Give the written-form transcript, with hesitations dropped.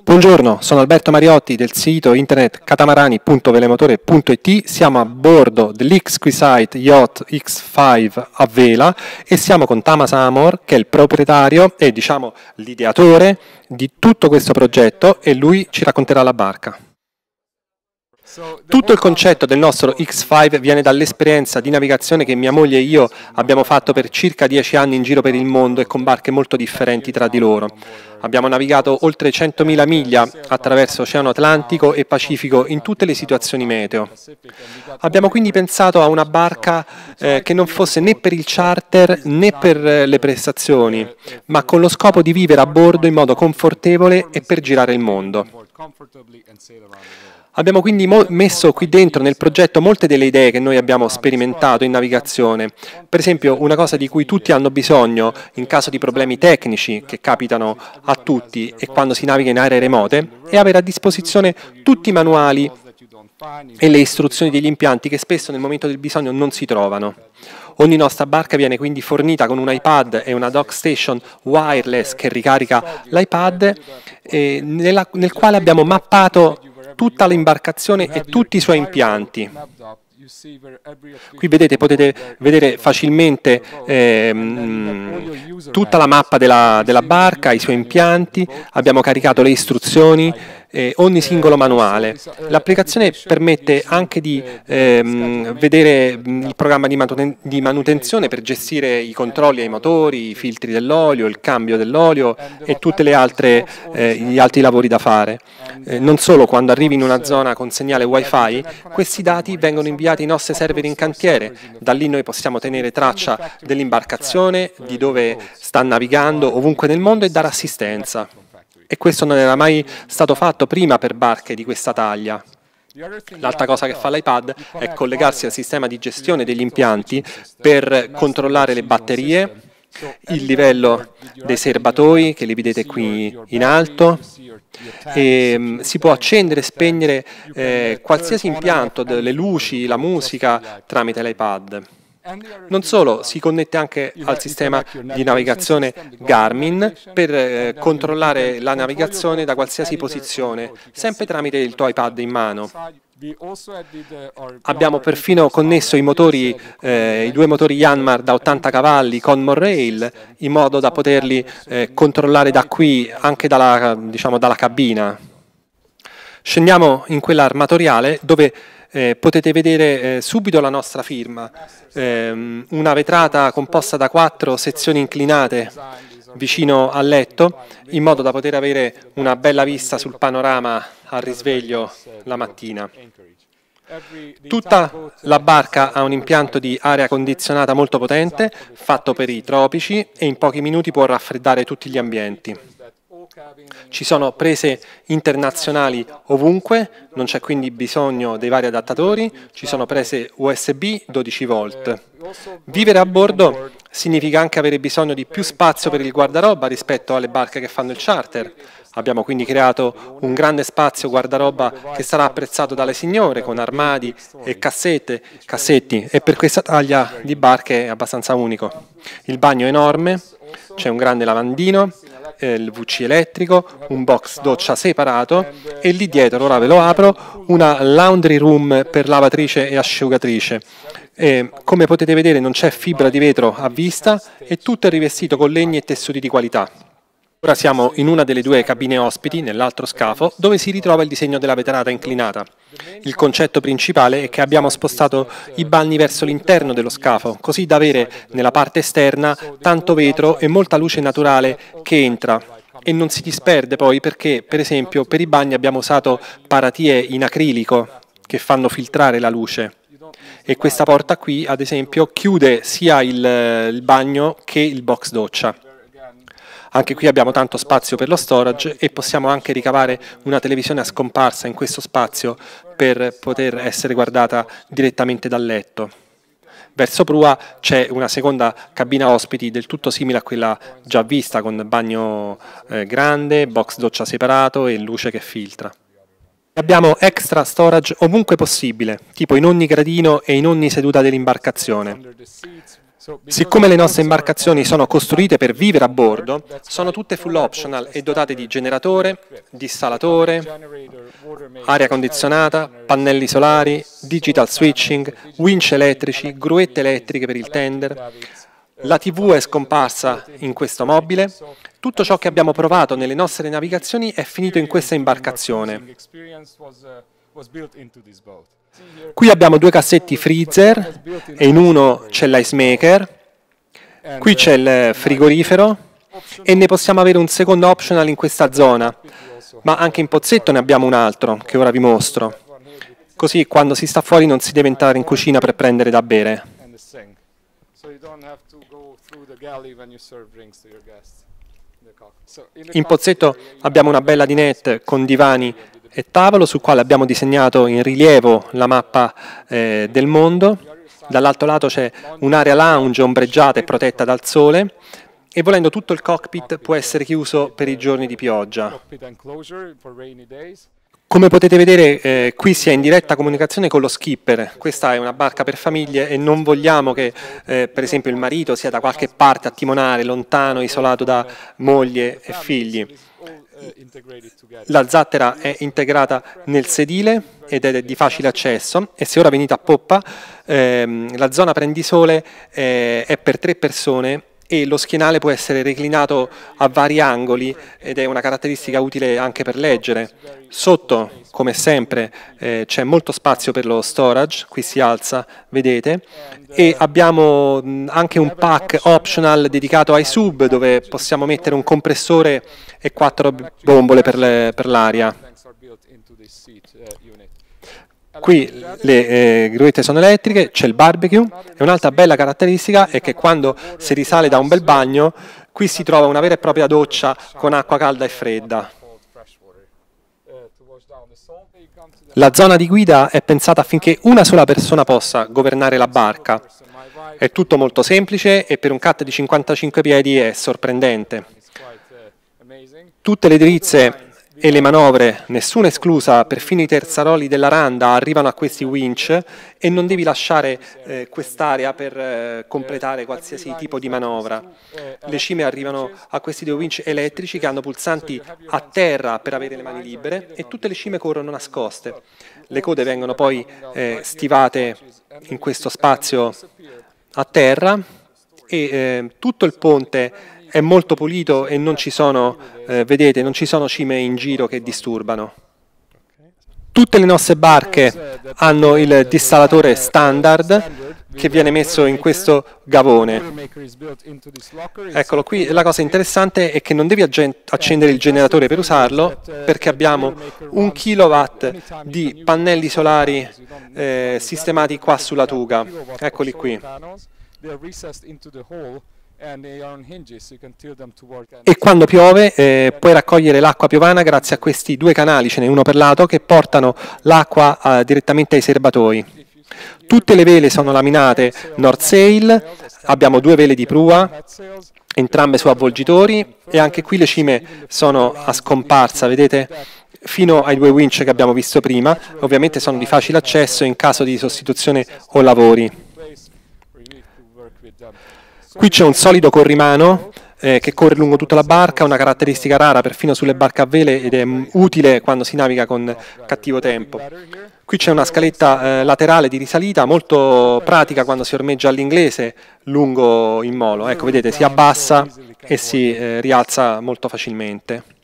Buongiorno, sono Alberto Mariotti del sito internet catamarani.velemotore.it. Siamo a bordo dell'Exquisite Yacht X5 a vela e siamo con Tamas Amor, che è il proprietario e diciamo l'ideatore di tutto questo progetto, e lui ci racconterà la barca. Tutto il concetto del nostro X5 viene dall'esperienza di navigazione che mia moglie e io abbiamo fatto per circa 10 anni in giro per il mondo e con barche molto differenti tra di loro. Abbiamo navigato oltre 100.000 miglia attraverso Oceano Atlantico e Pacifico in tutte le situazioni meteo. Abbiamo quindi pensato a una barca che non fosse né per il charter né per le prestazioni, ma con lo scopo di vivere a bordo in modo confortevole e per girare il mondo. Abbiamo quindi messo qui dentro nel progetto molte delle idee che noi abbiamo sperimentato in navigazione. Per esempio, una cosa di cui tutti hanno bisogno in caso di problemi tecnici che capitano a tutti e quando si naviga in aree remote è avere a disposizione tutti i manuali e le istruzioni degli impianti che spesso nel momento del bisogno non si trovano. Ogni nostra barca viene quindi fornita con un iPad e una dock station wireless che ricarica l'iPad, nel quale abbiamo mappato tutta l'imbarcazione e tutti i suoi impianti. Qui vedete, potete vedere facilmente tutta la mappa della barca, i suoi impianti. Abbiamo caricato le istruzioni, ogni singolo manuale. L'applicazione permette anche di vedere il programma di manutenzione per gestire i controlli ai motori, i filtri dell'olio, il cambio dell'olio e tutti gli altri lavori da fare. Non solo, quando arrivi in una zona con segnale wifi, questi dati vengono inviati ai nostri server in cantiere. Da lì noi possiamo tenere traccia dell'imbarcazione, di dove sta navigando ovunque nel mondo e dare assistenza. E questo non era mai stato fatto prima per barche di questa taglia. L'altra cosa che fa l'iPad è collegarsi al sistema di gestione degli impianti per controllare le batterie, il livello dei serbatoi, che li vedete qui in alto, e si può accendere e spegnere qualsiasi impianto, le luci, la musica, tramite l'iPad. Non solo, si connette anche al sistema di navigazione Garmin per controllare la navigazione da qualsiasi posizione, sempre tramite il tuo iPad in mano. Abbiamo perfino connesso i due motori Yanmar da 80 cavalli con MonRail, in modo da poterli controllare da qui, anche dalla cabina. Scendiamo in quella armatoriale dove potete vedere subito la nostra firma, una vetrata composta da 4 sezioni inclinate vicino al letto, in modo da poter avere una bella vista sul panorama al risveglio la mattina. Tutta la barca ha un impianto di aria condizionata molto potente, fatto per i tropici, e in pochi minuti può raffreddare tutti gli ambienti. Ci sono prese internazionali ovunque, non c'è quindi bisogno dei vari adattatori, ci sono prese USB 12 volt. Vivere a bordo significa anche avere bisogno di più spazio per il guardaroba rispetto alle barche che fanno il charter. Abbiamo quindi creato un grande spazio guardaroba che sarà apprezzato dalle signore, con armadi e cassetti, e per questa taglia di barche è abbastanza unico. Il bagno è enorme, c'è un grande lavandino, il WC elettrico, un box doccia separato e lì dietro, ora ve lo apro, una laundry room per lavatrice e asciugatrice. E, come potete vedere, non c'è fibra di vetro a vista e tutto è rivestito con legni e tessuti di qualità. Ora siamo in una delle due cabine ospiti, nell'altro scafo, dove si ritrova il disegno della vetrata inclinata. Il concetto principale è che abbiamo spostato i bagni verso l'interno dello scafo, così da avere nella parte esterna tanto vetro e molta luce naturale che entra e non si disperde poi, perché per esempio per i bagni abbiamo usato paratie in acrilico che fanno filtrare la luce. E questa porta qui, ad esempio, chiude sia il bagno che il box doccia. Anche qui abbiamo tanto spazio per lo storage e possiamo anche ricavare una televisione a scomparsa in questo spazio per poter essere guardata direttamente dal letto. Verso prua c'è una seconda cabina ospiti del tutto simile a quella già vista, con bagno grande, box doccia separato e luce che filtra. Abbiamo extra storage ovunque possibile, tipo in ogni gradino e in ogni seduta dell'imbarcazione. Siccome le nostre imbarcazioni sono costruite per vivere a bordo, sono tutte full optional e dotate di generatore, dissalatore, aria condizionata, pannelli solari, digital switching, winch elettrici, gruette elettriche per il tender. La TV è scomparsa in questo mobile. Tutto ciò che abbiamo provato nelle nostre navigazioni è finito in questa imbarcazione. Qui abbiamo due cassetti freezer e in uno c'è l'ice maker, qui c'è il frigorifero e ne possiamo avere un secondo optional in questa zona, ma anche in pozzetto ne abbiamo un altro che ora vi mostro, così quando si sta fuori non si deve entrare in cucina per prendere da bere. In pozzetto abbiamo una bella dinette con divani e tavolo sul quale abbiamo disegnato in rilievo la mappa del mondo. Dall'altro lato c'è un'area lounge ombreggiata e protetta dal sole e volendo tutto il cockpit può essere chiuso per i giorni di pioggia. Come potete vedere qui si è in diretta comunicazione con lo skipper. Questa è una barca per famiglie e non vogliamo che per esempio il marito sia da qualche parte a timonare, lontano, isolato da moglie e figli. La zattera è integrata nel sedile ed è di facile accesso e se ora venite a poppa la zona prendisole è per 3 persone e lo schienale può essere reclinato a vari angoli ed è una caratteristica utile anche per leggere. Sotto, come sempre, c'è molto spazio per lo storage, qui si alza, vedete, e abbiamo anche un pack optional dedicato ai sub dove possiamo mettere un compressore e 4 bombole per l'aria. Qui le gruette sono elettriche, c'è il barbecue e un'altra bella caratteristica è che quando si risale da un bel bagno qui si trova una vera e propria doccia con acqua calda e fredda. La zona di guida è pensata affinché una sola persona possa governare la barca. È tutto molto semplice e per un cat di 55 piedi è sorprendente. Tutte le drizze e le manovre, nessuna esclusa, perfino i terzaroli della randa arrivano a questi winch e non devi lasciare quest'area per completare qualsiasi tipo di manovra. Le cime arrivano a questi 2 winch elettrici che hanno pulsanti a terra per avere le mani libere e tutte le cime corrono nascoste. Le code vengono poi stivate in questo spazio a terra e tutto il ponte è molto pulito e non ci sono, vedete, non ci sono cime in giro che disturbano. Tutte le nostre barche hanno il dissalatore standard che viene messo in questo gavone. Eccolo qui, la cosa interessante è che non devi accendere il generatore per usarlo perché abbiamo 1 kilowatt di pannelli solari sistemati qua sulla tuga. Eccoli qui. E quando piove puoi raccogliere l'acqua piovana grazie a questi 2 canali, ce n'è uno per lato, che portano l'acqua direttamente ai serbatoi. Tutte le vele sono laminate North Sail, abbiamo 2 vele di prua, entrambe su avvolgitori e anche qui le cime sono a scomparsa, vedete? Fino ai 2 winch che abbiamo visto prima, ovviamente sono di facile accesso in caso di sostituzione o lavori. Qui c'è un solido corrimano che corre lungo tutta la barca, una caratteristica rara perfino sulle barche a vele ed è utile quando si naviga con cattivo tempo. Qui c'è una scaletta laterale di risalita molto pratica quando si ormeggia all'inglese lungo il molo. Ecco, vedete, si abbassa e si rialza molto facilmente.